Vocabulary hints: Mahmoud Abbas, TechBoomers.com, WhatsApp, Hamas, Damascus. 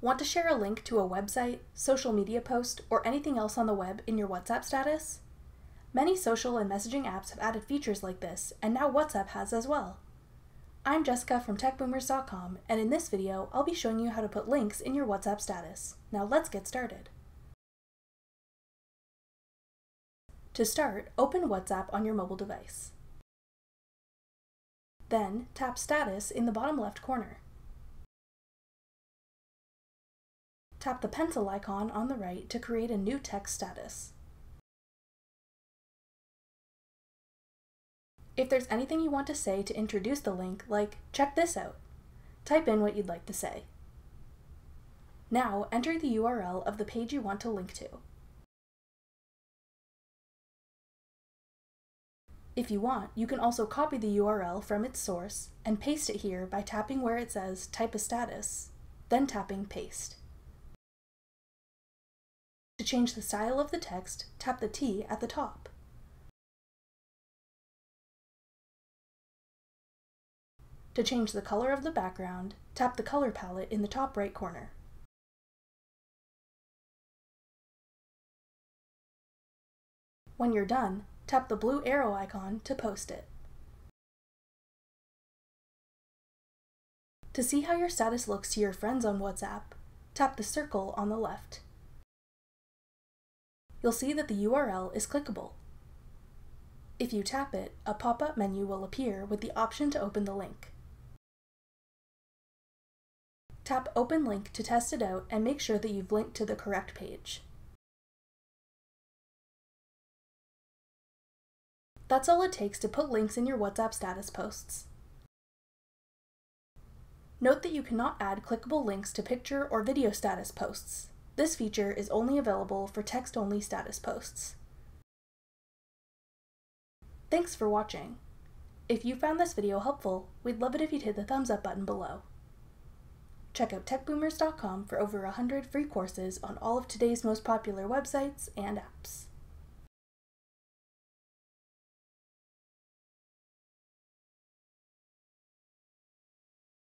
Want to share a link to a website, social media post, or anything else on the web in your WhatsApp status? Many social and messaging apps have added features like this, and now WhatsApp has as well. I'm Jessica from TechBoomers.com, and in this video, I'll be showing you how to put links in your WhatsApp status. Now let's get started. To start, open WhatsApp on your mobile device. Then, tap Status in the bottom left corner. Tap the pencil icon on the right to create a new text status. If there's anything you want to say to introduce the link, like, check this out, type in what you'd like to say. Now, enter the URL of the page you want to link to. If you want, you can also copy the URL from its source and paste it here by tapping where it says Type a Status, then tapping Paste. To change the style of the text, tap the T at the top. To change the color of the background, tap the color palette in the top right corner. When you're done, tap the blue arrow icon to post it. To see how your status looks to your friends on WhatsApp, tap the circle on the left. You'll see that the URL is clickable. If you tap it, a pop-up menu will appear with the option to open the link. Tap Open Link to test it out and make sure that you've linked to the correct page. That's all it takes to put links in your WhatsApp status posts. Note that you cannot add clickable links to picture or video status posts. This feature is only available for text-only status posts. Thanks for watching. If you found this video helpful, we'd love it if you'd hit the thumbs up button below. Check out techboomers.com for over 100 free courses on all of today's most popular websites and apps.